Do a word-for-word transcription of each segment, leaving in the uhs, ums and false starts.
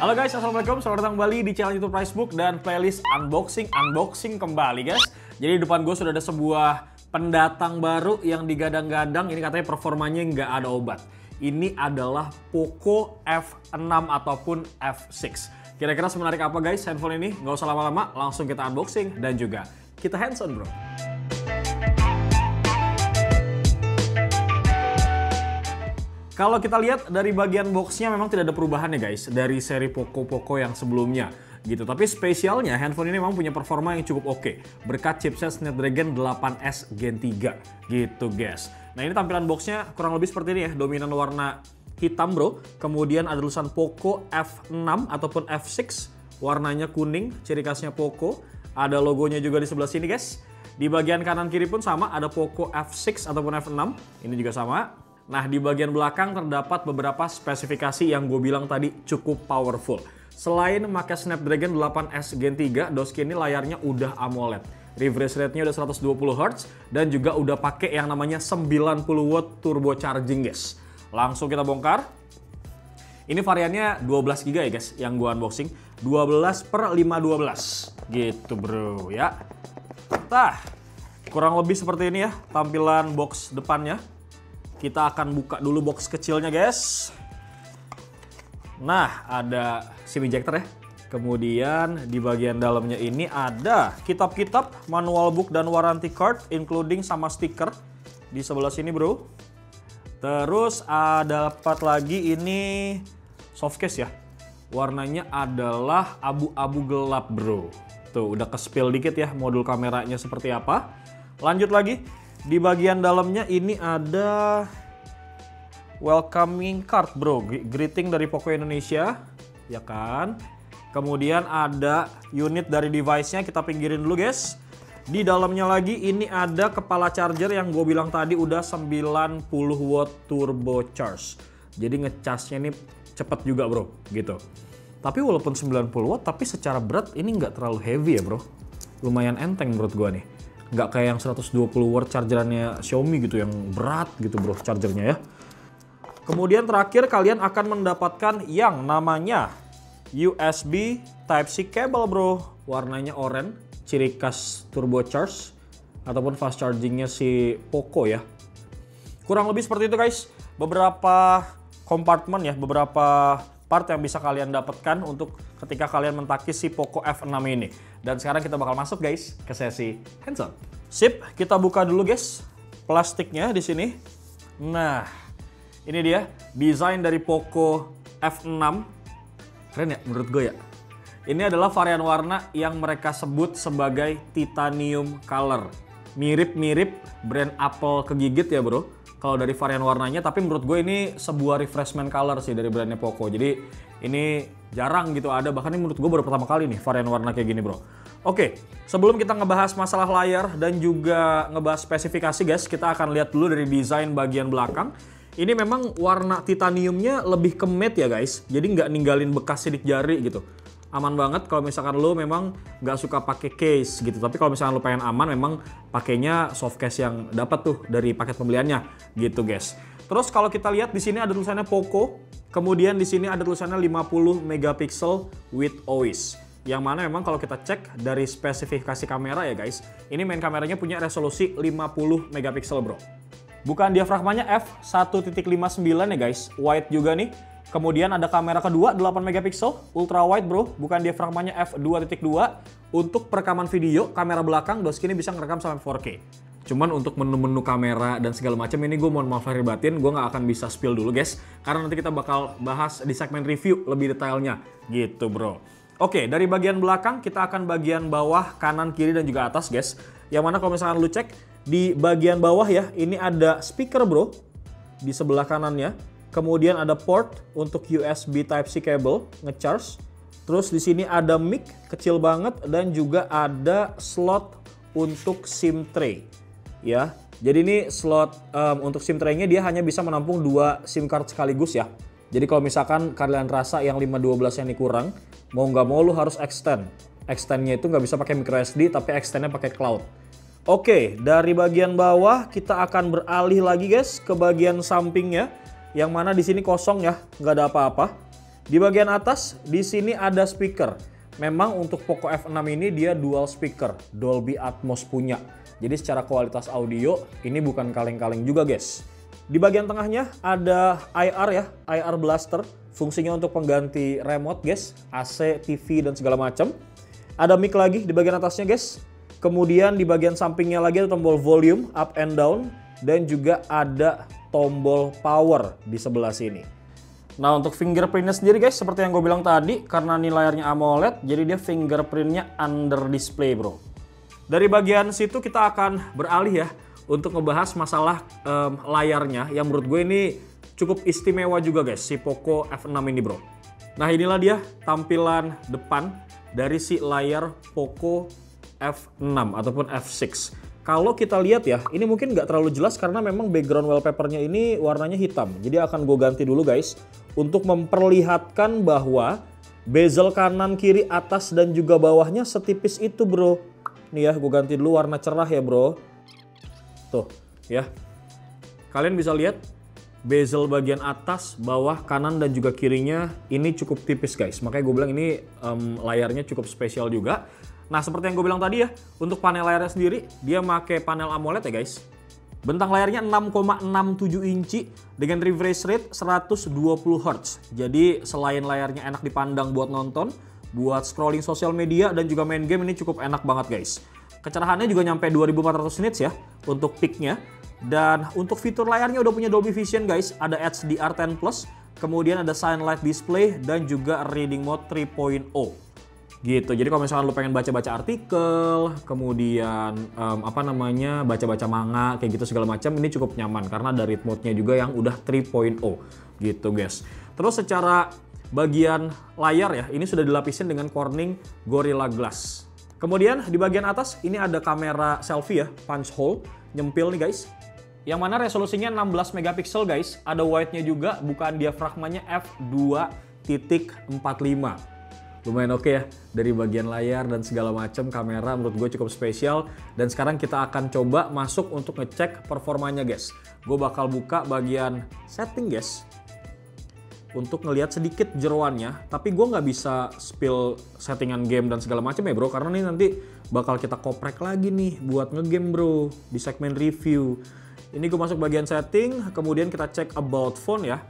Halo guys, assalamualaikum. Selamat datang kembali di channel YouTube Pricebook dan playlist unboxing unboxing kembali guys. Jadi di depan gue sudah ada sebuah pendatang baru yang digadang-gadang. Ini katanya performanya nggak ada obat. Ini adalah Poco F enam ataupun F enam. Kira-kira semenarik apa guys handphone ini? Nggak usah lama-lama, langsung kita unboxing dan juga kita hands on bro. Kalau kita lihat dari bagian boxnya memang tidak ada perubahan ya guys dari seri Poco-Poco yang sebelumnya gitu. Tapi spesialnya handphone ini memang punya performa yang cukup oke berkat chipset Snapdragon delapan S Gen tiga gitu guys. Nah ini tampilan boxnya kurang lebih seperti ini ya, dominan warna hitam bro. Kemudian ada tulisan Poco F enam ataupun F enam, warnanya kuning, ciri khasnya Poco. Ada logonya juga di sebelah sini guys. Di bagian kanan kiri pun sama, ada Poco F enam ataupun F enam, ini juga sama. Nah, di bagian belakang terdapat beberapa spesifikasi yang gue bilang tadi cukup powerful. Selain memakai Snapdragon delapan S Gen tiga, doski ini layarnya udah AMOLED. Refresh rate-nya udah seratus dua puluh hertz dan juga udah pakai yang namanya sembilan puluh watt turbo charging, guys. Langsung kita bongkar. Ini variannya dua belas giga ya, guys, yang gue unboxing. dua belas per lima ratus dua belas. Gitu, bro, ya. Tah. Kurang lebih seperti ini ya tampilan box depannya. Kita akan buka dulu box kecilnya guys. Nah ada SIM ejector ya. Kemudian di bagian dalamnya ini ada kitab-kitab, manual book dan warranty card including sama stiker di sebelah sini bro. Terus ada dapat lagi ini softcase ya. Warnanya adalah abu-abu gelap bro. Tuh udah ke-spill dikit ya modul kameranya seperti apa. Lanjut lagi. Di bagian dalamnya ini ada welcoming card bro, greeting dari Poco Indonesia, ya kan? Kemudian ada unit dari device-nya, kita pinggirin dulu guys. Di dalamnya lagi ini ada kepala charger yang gue bilang tadi udah sembilan puluh watt turbo charge. Jadi ngecasnya ini cepet juga bro, gitu. Tapi walaupun sembilan puluh watt, tapi secara berat ini nggak terlalu heavy ya bro. Lumayan enteng menurut gue nih. Nggak kayak yang seratus dua puluh watt chargerannya Xiaomi gitu yang berat gitu bro chargernya ya. Kemudian terakhir kalian akan mendapatkan yang namanya U S B Type-C cable bro. Warnanya oranye, ciri khas turbo charge ataupun fast chargingnya si Poco ya. Kurang lebih seperti itu guys. Beberapa kompartemen ya, beberapa part yang bisa kalian dapatkan untuk ketika kalian mentakis si Poco F enam ini. Dan sekarang kita bakal masuk guys ke sesi hands on. Sip, kita buka dulu guys plastiknya di sini. Nah, ini dia desain dari Poco F enam. Keren ya menurut gue ya. Ini adalah varian warna yang mereka sebut sebagai titanium color. Mirip-mirip brand Apple kegigit ya bro. Kalau dari varian warnanya, tapi menurut gue ini sebuah refreshment color sih dari brandnya Poco. Jadi ini jarang gitu ada, bahkan ini menurut gue baru pertama kali nih varian warna kayak gini bro. Oke, sebelum kita ngebahas masalah layar dan juga ngebahas spesifikasi guys, kita akan lihat dulu dari desain bagian belakang. Ini memang warna titaniumnya lebih ke matte ya guys, jadi nggak ninggalin bekas sidik jari gitu. Aman banget kalau misalkan lo memang nggak suka pakai case gitu, tapi kalau misalkan lo pengen aman memang pakainya soft case yang dapat tuh dari paket pembeliannya gitu guys. Terus kalau kita lihat di sini ada tulisannya Poco, kemudian di sini ada tulisannya lima puluh megapiksel with O I S, yang mana memang kalau kita cek dari spesifikasi kamera ya guys, ini main kameranya punya resolusi lima puluh megapiksel bro. Bukaan diafragmanya f satu titik lima sembilan ya guys, wide juga nih. Kemudian ada kamera kedua delapan megapiksel ultra wide bro, bukan diafragmanya f dua titik dua. Untuk perekaman video, kamera belakang doski ini bisa ngerekam sampai four K. Cuman untuk menu-menu kamera dan segala macam ini gue mohon maaf lahir batin, gue nggak akan bisa spill dulu guys, karena nanti kita bakal bahas di segmen review lebih detailnya gitu bro. Oke, dari bagian belakang kita akan bagian bawah, kanan, kiri dan juga atas guys. Yang mana kalau misalkan lu cek di bagian bawah ya, ini ada speaker bro di sebelah kanannya. Kemudian ada port untuk U S B Type-C cable ngecharge. Terus di sini ada mic kecil banget dan juga ada slot untuk SIM tray. Ya. Jadi ini slot um, untuk SIM tray-nya dia hanya bisa menampung dua SIM card sekaligus ya. Jadi kalau misalkan kalian rasa yang lima dua belas ini kurang, mau nggak mau lu harus extend. Extend-nya itu nggak bisa pakai microSD tapi extend-nya pakai cloud. Oke, dari bagian bawah kita akan beralih lagi guys ke bagian sampingnya. Yang mana di sini kosong ya, nggak ada apa-apa. Di bagian atas, di sini ada speaker. Memang untuk Poco F enam ini dia dual speaker, Dolby Atmos punya. Jadi secara kualitas audio, ini bukan kaleng-kaleng juga guys. Di bagian tengahnya ada I R ya, I R Blaster. Fungsinya untuk pengganti remote guys, A C, T V, dan segala macam. Ada mic lagi di bagian atasnya guys. Kemudian di bagian sampingnya lagi ada tombol volume, up and down. Dan juga ada tombol power di sebelah sini. Nah, untuk fingerprintnya sendiri guys, seperti yang gue bilang tadi, karena ini layarnya AMOLED, jadi dia fingerprintnya under display bro. Dari bagian situ kita akan beralih ya, untuk ngebahas masalah um, layarnya, yang menurut gue ini cukup istimewa juga guys, si Poco F enam ini bro. Nah, inilah dia tampilan depan dari si layar Poco F enam ataupun F enam. Kalau kita lihat ya, ini mungkin nggak terlalu jelas karena memang background wallpapernya ini warnanya hitam. Jadi akan gue ganti dulu guys, untuk memperlihatkan bahwa bezel kanan, kiri, atas, dan juga bawahnya setipis itu bro. Nih ya, gue ganti dulu warna cerah ya bro. Tuh ya, kalian bisa lihat bezel bagian atas, bawah, kanan, dan juga kirinya ini cukup tipis guys. Makanya gue bilang ini um, layarnya cukup spesial juga. Nah, seperti yang gue bilang tadi ya, untuk panel layarnya sendiri, dia pakai panel AMOLED ya guys. Bentang layarnya enam koma enam tujuh inci dengan refresh rate seratus dua puluh hertz. Jadi selain layarnya enak dipandang buat nonton, buat scrolling sosial media, dan juga main game, ini cukup enak banget guys. Kecerahannya juga nyampe dua ribu empat ratus nits ya untuk peaknya. Dan untuk fitur layarnya udah punya Dolby Vision guys, ada H D R sepuluh plus, kemudian ada Sunlight Display, dan juga Reading Mode tiga titik nol. Gitu. Jadi kalau misalkan lu pengen baca-baca artikel, kemudian um, apa namanya baca-baca manga kayak gitu segala macam, ini cukup nyaman karena ada read mode-nya juga yang udah tiga titik nol gitu guys. Terus secara bagian layar ya, ini sudah dilapisin dengan Corning Gorilla Glass. Kemudian di bagian atas ini ada kamera selfie ya, punch hole, nyempil nih guys. Yang mana resolusinya enam belas megapiksel guys, ada wide-nya juga, bukaan diafragmanya f dua titik empat lima. Lumayan oke ya, dari bagian layar dan segala macam, kamera menurut gue cukup spesial. Dan sekarang kita akan coba masuk untuk ngecek performanya guys. Gue bakal buka bagian setting guys, untuk ngelihat sedikit jeroannya. Tapi gue nggak bisa spill settingan game dan segala macam ya bro, karena ini nanti bakal kita koprek lagi nih buat ngegame bro, di segmen review. Ini gue masuk bagian setting, kemudian kita cek about phone ya.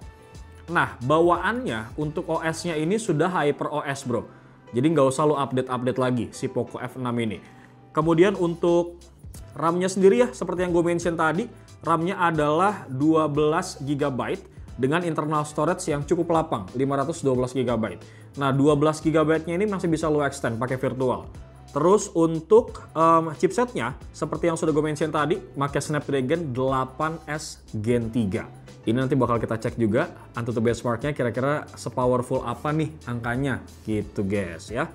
Nah, bawaannya untuk O S-nya ini sudah Hyper O S bro. Jadi nggak usah lo update-update lagi si Poco F enam ini. Kemudian untuk RAM-nya sendiri ya, seperti yang gue mention tadi, RAM-nya adalah dua belas giga byte dengan internal storage yang cukup lapang, lima ratus dua belas giga byte. Nah, dua belas giga byte-nya ini masih bisa lo extend pakai virtual. Terus untuk um, chipsetnya, seperti yang sudah gue mention tadi, pakai Snapdragon delapan S Gen tiga. Ini nanti bakal kita cek juga Antutu benchmarknya kira-kira sepowerful apa nih angkanya gitu guys ya.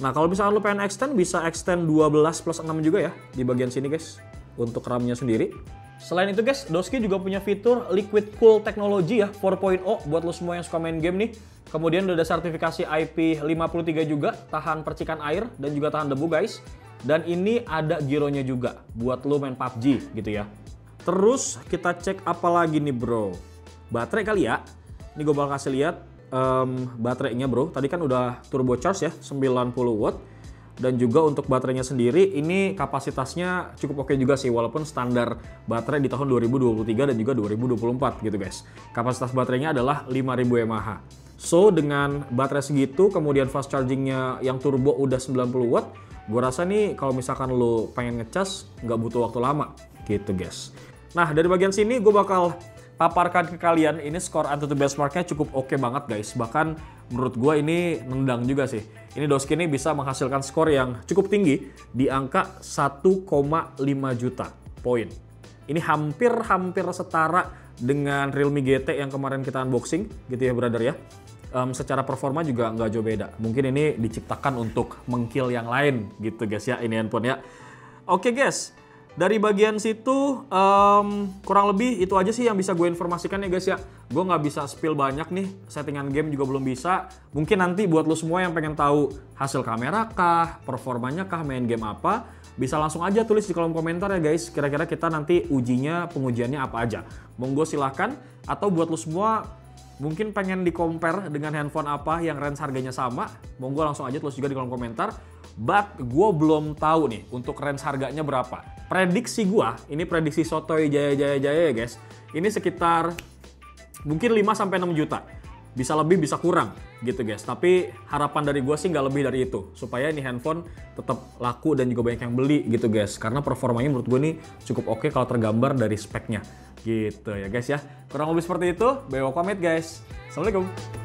Nah, kalau misalkan lu pengen extend, bisa extend dua belas plus enam juga ya di bagian sini guys untuk RAM-nya sendiri. Selain itu guys, Doski juga punya fitur Liquid Cool Technology ya empat titik nol buat lu semua yang suka main game nih. Kemudian udah ada sertifikasi I P lima puluh tiga juga, tahan percikan air dan juga tahan debu guys. Dan ini ada gironya juga buat lu main P U B G gitu ya. Terus kita cek apa lagi nih bro, baterai kali ya. Ini gue bakal kasih lihat um, baterainya bro. Tadi kan udah turbo charge ya, sembilan puluh watt. Dan juga untuk baterainya sendiri, ini kapasitasnya cukup oke juga sih, walaupun standar baterai di tahun dua ribu dua puluh tiga dan juga dua ribu dua puluh empat gitu guys. Kapasitas baterainya adalah lima ribu mAh. So dengan baterai segitu, kemudian fast chargingnya yang turbo udah sembilan puluh watt, gue rasa nih kalau misalkan lo pengen ngecas nggak butuh waktu lama gitu guys. Nah, dari bagian sini gue bakal paparkan ke kalian, ini skor Antutu benchmarknya cukup oke banget guys. Bahkan menurut gue ini nendang juga sih. Ini Doski ini bisa menghasilkan skor yang cukup tinggi di angka satu koma lima juta poin. Ini hampir-hampir setara dengan Realme G T yang kemarin kita unboxing gitu ya brother ya. Um, secara performa juga nggak jauh beda. Mungkin ini diciptakan untuk mengkill yang lain gitu guys ya, ini handphone ya. Oke guys. Dari bagian situ, um, kurang lebih itu aja sih yang bisa gue informasikan ya guys ya. Gue nggak bisa spill banyak nih, settingan game juga belum bisa. Mungkin nanti buat lo semua yang pengen tahu hasil kamera kah, performanya kah, main game apa, bisa langsung aja tulis di kolom komentar ya guys. Kira-kira kita nanti ujinya, pengujiannya apa aja. Monggo silahkan, atau buat lo semua Mungkin pengen di-compare dengan handphone apa yang range harganya sama, monggo langsung aja tulis juga di kolom komentar. But gue belum tahu nih untuk range harganya berapa. Prediksi gue, ini prediksi sotoy jaya-jaya-jaya ya guys, ini sekitar mungkin lima sampai enam juta. Bisa lebih, bisa kurang gitu guys. Tapi harapan dari gue sih nggak lebih dari itu. Supaya ini handphone tetap laku dan juga banyak yang beli gitu guys. Karena performanya menurut gue nih cukup oke kalau tergambar dari speknya. Gitu ya guys ya. Kurang lebih seperti itu. Bewa pamit guys. Assalamualaikum.